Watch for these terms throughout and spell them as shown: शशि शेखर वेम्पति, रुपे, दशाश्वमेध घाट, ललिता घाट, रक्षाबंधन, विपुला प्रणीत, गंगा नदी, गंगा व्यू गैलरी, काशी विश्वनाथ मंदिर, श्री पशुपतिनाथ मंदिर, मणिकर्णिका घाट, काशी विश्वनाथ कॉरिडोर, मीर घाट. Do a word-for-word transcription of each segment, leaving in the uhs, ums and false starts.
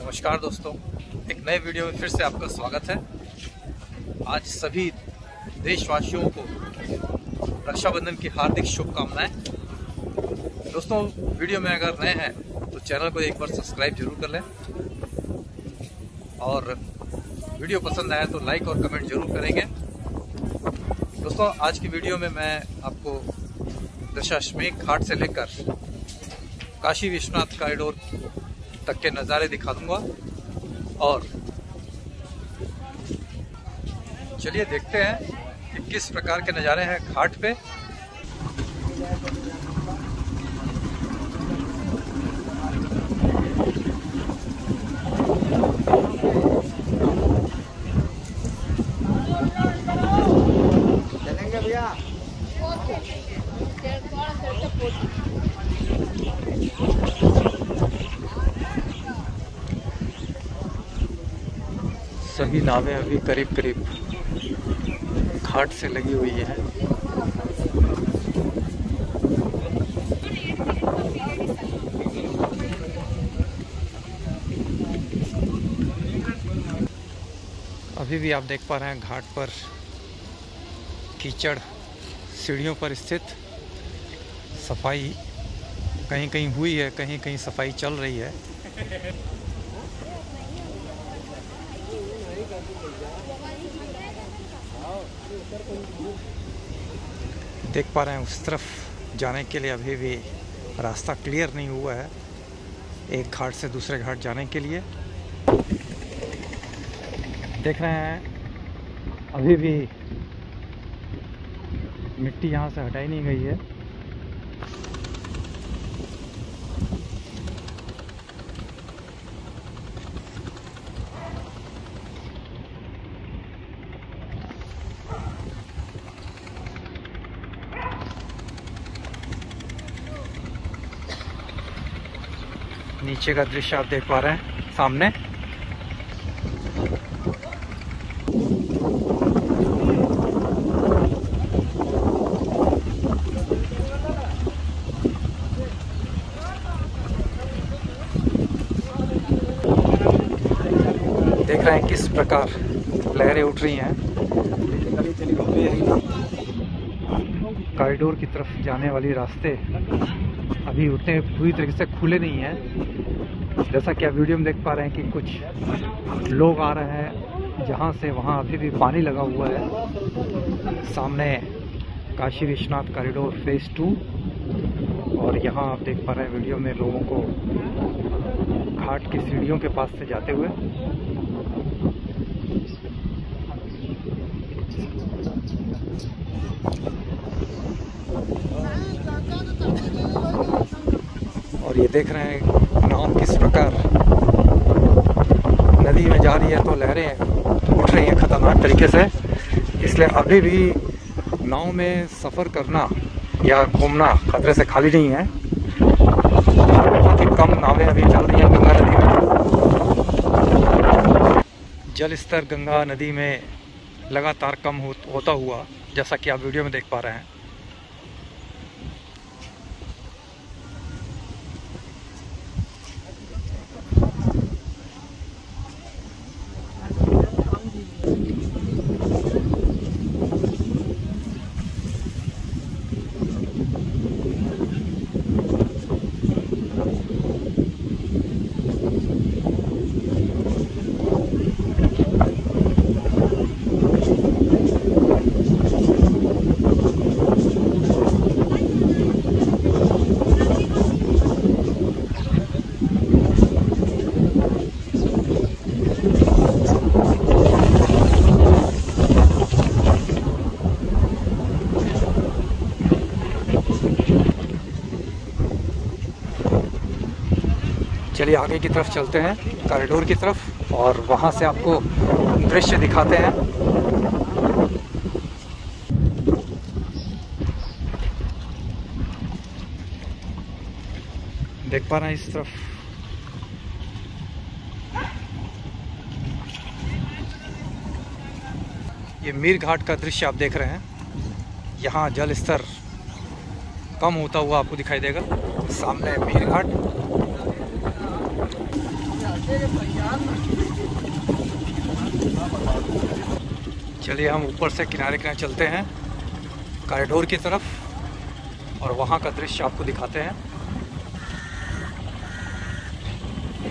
नमस्कार दोस्तों, एक नए वीडियो में फिर से आपका स्वागत है। आज सभी देशवासियों को रक्षाबंधन की हार्दिक शुभकामनाएं। दोस्तों, वीडियो में अगर नए हैं तो चैनल को एक बार सब्सक्राइब जरूर कर लें और वीडियो पसंद आए तो लाइक और कमेंट जरूर करेंगे। दोस्तों, आज की वीडियो में मैं आपको दशाश्वमेध घाट से लेकर काशी विश्वनाथ कॉरिडोर तक के नज़ारे दिखा दूंगा और चलिए देखते हैं कि किस प्रकार के नज़ारे हैं घाट पे। चलेंगे भैया सभी नावें अभी करीब करीब घाट से लगी हुई है। अभी भी आप देख पा रहे हैं घाट पर कीचड़, सीढ़ियों पर स्थित सफाई कहीं कहीं हुई है, कहीं कहीं सफाई चल रही है। देख पा रहे हैं उस तरफ जाने के लिए अभी भी रास्ता क्लियर नहीं हुआ है, एक घाट से दूसरे घाट जाने के लिए। देख रहे हैं अभी भी मिट्टी यहाँ से हटाई नहीं गई है। नीचे का दृश्य आप देख पा रहे हैं सामने। देख रहे हैं किस प्रकार लहरें उठ रही हैं। कॉरिडोर की तरफ जाने वाली रास्ते अभी उतने पूरी तरीके से खुले नहीं हैं, जैसा कि आप वीडियो में देख पा रहे हैं कि कुछ लोग आ रहे हैं जहां से वहां। अभी भी पानी लगा हुआ है। सामने काशी विश्वनाथ कॉरिडोर phase two और यहां आप देख पा रहे हैं वीडियो में लोगों को घाट की सीढ़ियों के पास से जाते हुए। और ये देख रहे हैं नाव किस प्रकार नदी में जा रही है तो लहरें उठ रही हैं खतरनाक तरीके से, इसलिए अभी भी नाव में सफ़र करना या घूमना खतरे से खाली नहीं है। बहुत ही कम नावें अभी चल रही हैं गंगा नदी में। जल स्तर गंगा नदी में लगातार कम हो, होता हुआ, जैसा कि आप वीडियो में देख पा रहे हैं। चलिए आगे की तरफ चलते हैं, कॉरिडोर की तरफ, और वहां से आपको दृश्य दिखाते हैं। देख पा रहे हैं इस तरफ ये मीर घाट का दृश्य आप देख रहे हैं। यहाँ जल स्तर कम होता हुआ आपको दिखाई देगा। सामने मीर घाट, चलिए हम ऊपर से किनारे किनारे चलते हैं कॉरिडोर की तरफ और वहाँ का दृश्य आपको दिखाते हैं।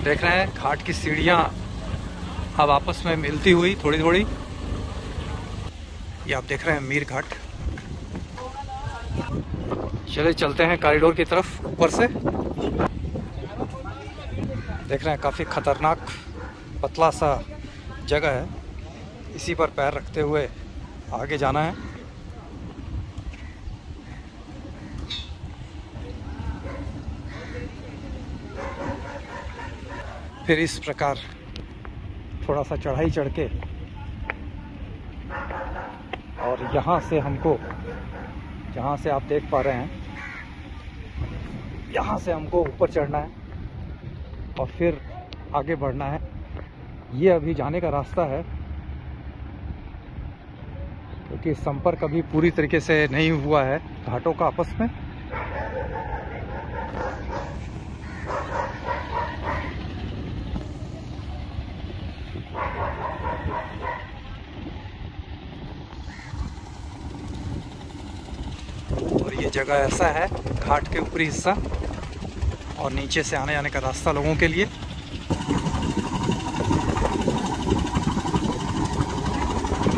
देख रहे हैं घाट की सीढ़ियाँ अब आपस में मिलती हुई थोड़ी थोड़ी। ये आप देख रहे हैं मीर घाट। चले चलते हैं कॉरिडोर की तरफ ऊपर से। देख रहे हैं काफ़ी खतरनाक पतला सा जगह है, इसी पर पैर रखते हुए आगे जाना है। फिर इस प्रकार थोड़ा सा चढ़ाई चढ़ के और यहाँ से हमको, जहाँ से आप देख पा रहे हैं, यहाँ से हमको ऊपर चढ़ना है और फिर आगे बढ़ना है। ये अभी जाने का रास्ता है क्योंकि संपर्क अभी पूरी तरीके से नहीं हुआ है घाटों का आपस में। ये जगह ऐसा है, घाट के ऊपरी हिस्सा और नीचे से आने जाने का रास्ता लोगों के लिए।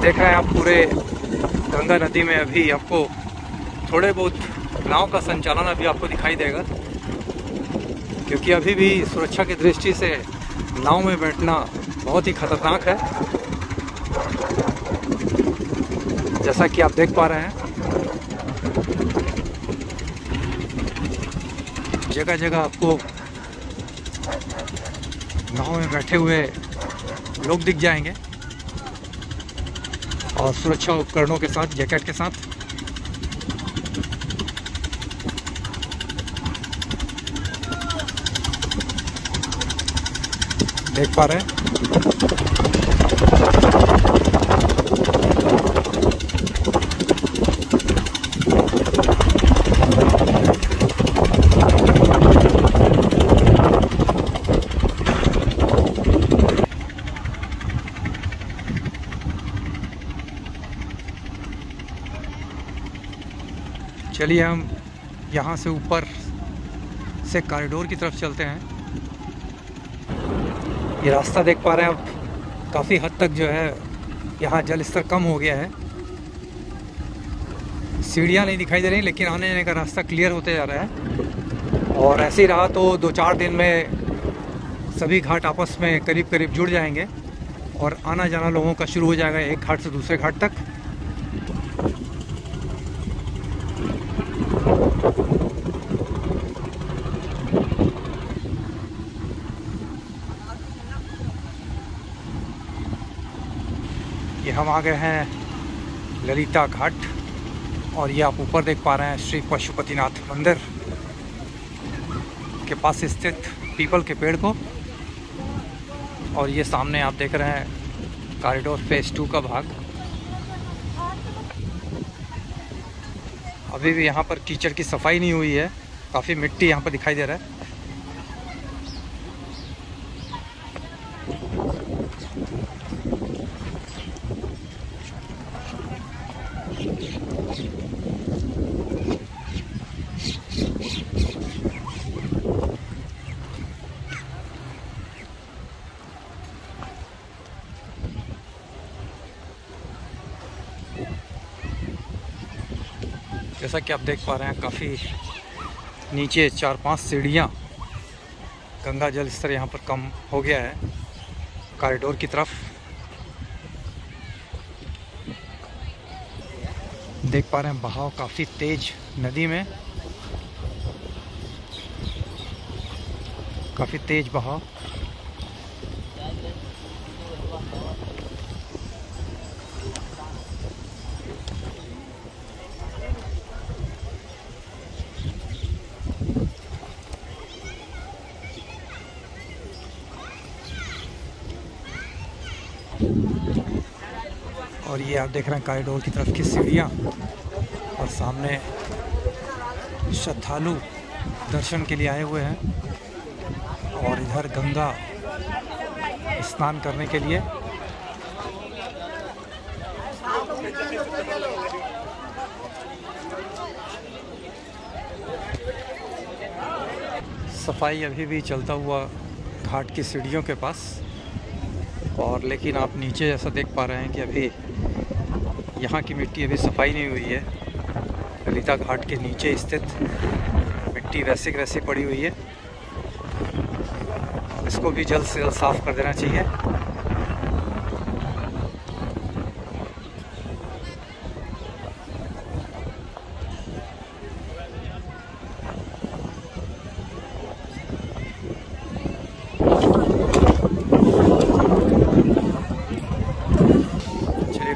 देख रहे हैं आप पूरे गंगा नदी में अभी आपको थोड़े बहुत नाव का संचालन अभी आपको दिखाई देगा क्योंकि अभी भी सुरक्षा की दृष्टि से नाव में बैठना बहुत ही खतरनाक है, जैसा कि आप देख पा रहे हैं। जगह जगह आपको नाव में बैठे हुए लोग दिख जाएंगे और सुरक्षा उपकरणों के साथ, जैकेट के साथ। देख पा रहे हैं चलिए हम यहाँ से ऊपर से कॉरिडोर की तरफ चलते हैं। ये रास्ता देख पा रहे हैं आप, काफ़ी हद तक जो है यहाँ जल स्तर कम हो गया है। सीढ़ियाँ नहीं दिखाई दे रही लेकिन आने जाने का रास्ता क्लियर होते जा रहा है और ऐसे ही रहा तो दो चार दिन में सभी घाट आपस में करीब करीब जुड़ जाएंगे और आना जाना लोगों का शुरू हो जाएगा एक घाट से दूसरे घाट तक। ये हम आ गए हैं ललिता घाट और ये आप ऊपर देख पा रहे हैं श्री पशुपतिनाथ मंदिर के पास स्थित पीपल के पेड़ को। और ये सामने आप देख रहे हैं कॉरिडोर फेज टू का भाग। अभी भी यहाँ पर कीचड़ की सफाई नहीं हुई है, काफ़ी मिट्टी यहाँ पर दिखाई दे रहा है। जैसा कि आप देख पा रहे हैं काफ़ी नीचे चार पांच सीढ़ियाँ, गंगा जल स्तर यहाँ पर कम हो गया है कॉरिडोर की तरफ। देख पा रहे हैं बहाव काफ़ी तेज, नदी में काफ़ी तेज बहाव। और ये आप देख रहे हैं कॉरिडोर की तरफ की सीढ़ियाँ और सामने श्रद्धालु दर्शन के लिए आए हुए हैं और इधर गंगा स्नान करने के लिए। सफाई अभी भी चलता हुआ घाट की सीढ़ियों के पास, और लेकिन आप नीचे जैसा देख पा रहे हैं कि अभी यहाँ की मिट्टी अभी सफाई नहीं हुई है। ललिता घाट के नीचे स्थित मिट्टी वैसी वैसी पड़ी हुई है, इसको भी जल्द से जल्द साफ कर देना चाहिए।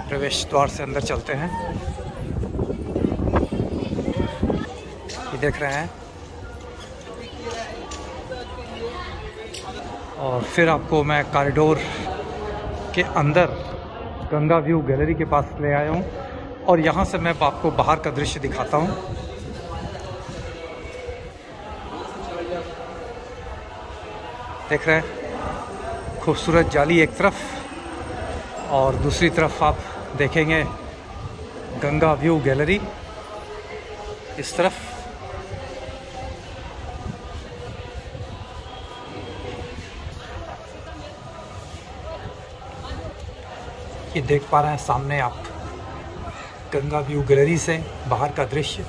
प्रवेश द्वार से अंदर चलते हैं। ये देख रहे हैं, और फिर आपको मैं कॉरिडोर के अंदर गंगा व्यू गैलरी के पास ले आया हूँ, और यहाँ से मैं आपको बाहर का दृश्य दिखाता हूँ। देख रहे हैं, खूबसूरत जाली एक तरफ और दूसरी तरफ आप देखेंगे गंगा व्यू गैलरी इस तरफ। ये देख पा रहे हैं सामने आप गंगा व्यू गैलरी से बाहर का दृश्य।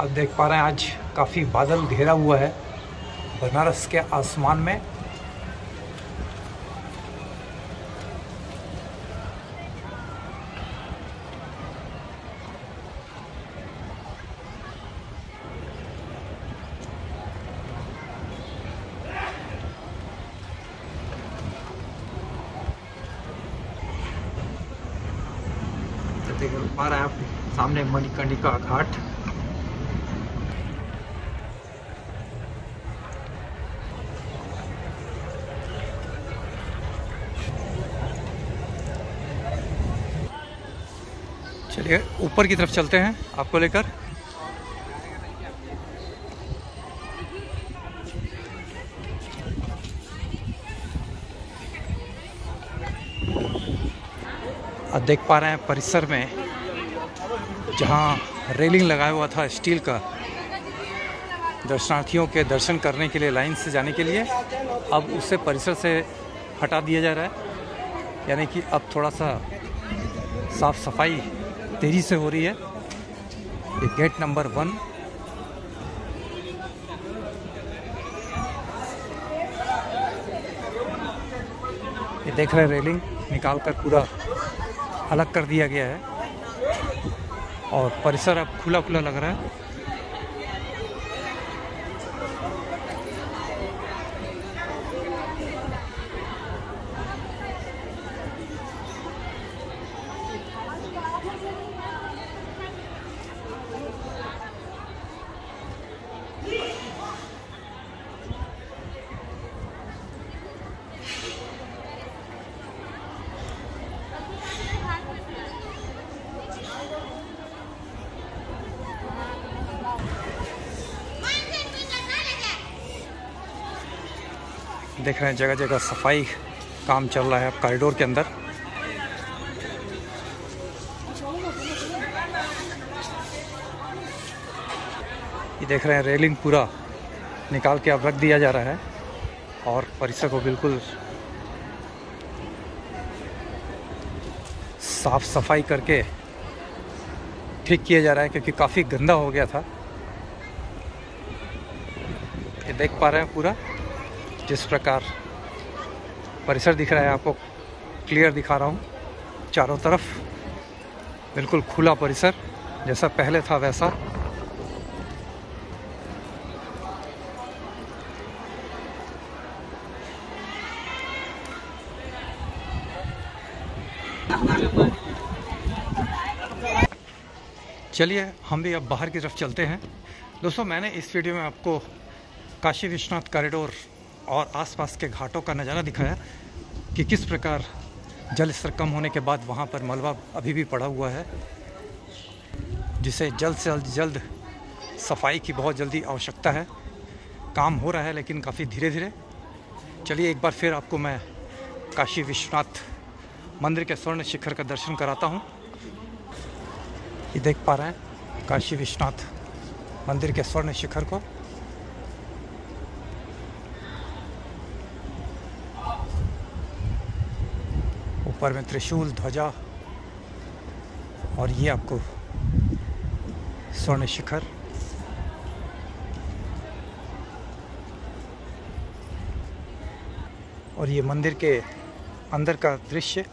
आप देख पा रहे हैं आज काफ़ी बादल घेरा हुआ है बनारस के आसमान में। तो देख पा रहे हैं आप सामने मणिकर्णिका घाट। चलिए ऊपर की तरफ चलते हैं आपको लेकर। आप देख पा रहे हैं परिसर में जहां रेलिंग लगाया हुआ था स्टील का दर्शनार्थियों के दर्शन करने के लिए लाइन से जाने के लिए, अब उसे परिसर से हटा दिया जा रहा है, यानी कि अब थोड़ा सा साफ सफाई तेजी से हो रही है। ये गेट नंबर वन। ये देख रहे हैं रेलिंग निकाल कर पूरा अलग कर दिया गया है, और परिसर अब खुला खुला लग रहा है। देख रहे हैं जगह जगह सफाई काम चल रहा है अब कॉरिडोर के अंदर। ये देख रहे हैं रेलिंग पूरा निकाल के अब रख दिया जा रहा है, और परिसर को बिल्कुल साफ सफाई करके ठीक किया जा रहा है, क्योंकि काफ़ी गंदा हो गया था। देख पा रहे हैं पूरा जिस प्रकार परिसर दिख रहा है आपको क्लियर दिखा रहा हूँ। चारों तरफ बिल्कुल खुला परिसर जैसा पहले था वैसा। चलिए हम भी अब बाहर की तरफ चलते हैं। दोस्तों मैंने इस वीडियो में आपको काशी विश्वनाथ कॉरिडोर और आसपास के घाटों का नज़ारा दिखाया कि किस प्रकार जल स्तर कम होने के बाद वहाँ पर मलबा अभी भी पड़ा हुआ है, जिसे जल्द से जल्द जल्द सफाई की बहुत जल्दी आवश्यकता है। काम हो रहा है लेकिन काफ़ी धीरे धीरे। चलिए एक बार फिर आपको मैं काशी विश्वनाथ मंदिर के स्वर्ण शिखर का दर्शन कराता हूँ। ये देख पा रहे हैं काशी विश्वनाथ मंदिर के स्वर्ण शिखर को। ऊपर में त्रिशूल, ध्वजा और ये आपको स्वर्ण शिखर। और ये मंदिर के अंदर का दृश्य।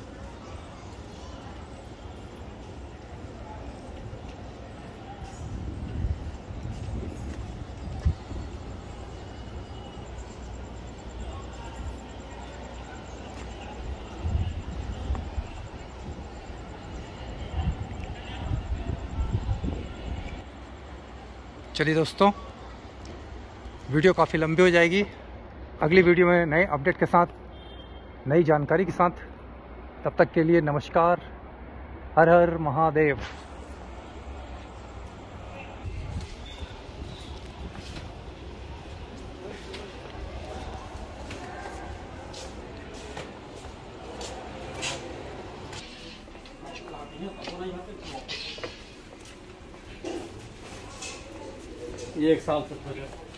चलिए दोस्तों वीडियो काफ़ी लंबी हो जाएगी। अगली वीडियो में नए अपडेट के साथ, नई जानकारी के साथ। तब तक के लिए नमस्कार। हर हर महादेव। ये एक साल से